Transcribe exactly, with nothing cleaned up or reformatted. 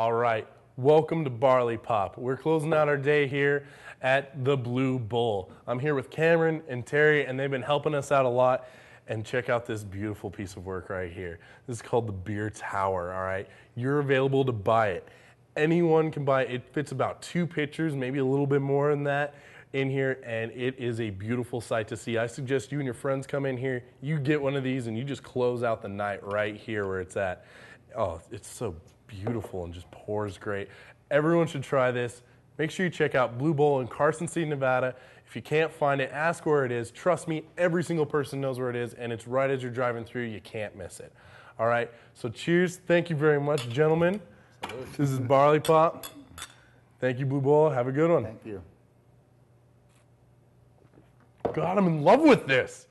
All right, welcome to Barley Pop. We're closing out our day here at the Blue Bull. I'm here with Cameron and Terry, and they've been helping us out a lot. And check out this beautiful piece of work right here. This is called the Beer Tower, all right? You're available to buy it. Anyone can buy it. It fits about two pitchers, maybe a little bit more than that in here, and it is a beautiful sight to see. I suggest you and your friends come in here, you get one of these, and you just close out the night right here where it's at. Oh, it's so beautiful and just pours great. Everyone should try this. Make sure you check out Blue Bull in Carson City, Nevada. If you can't find it, ask where it is. Trust me, every single person knows where it is, and it's right as you're driving through. You can't miss it. All right, so cheers. Thank you very much, gentlemen. Absolutely. This is Barley Pop. Thank you, Blue Bull. Have a good one. Thank you. God, I'm in love with this.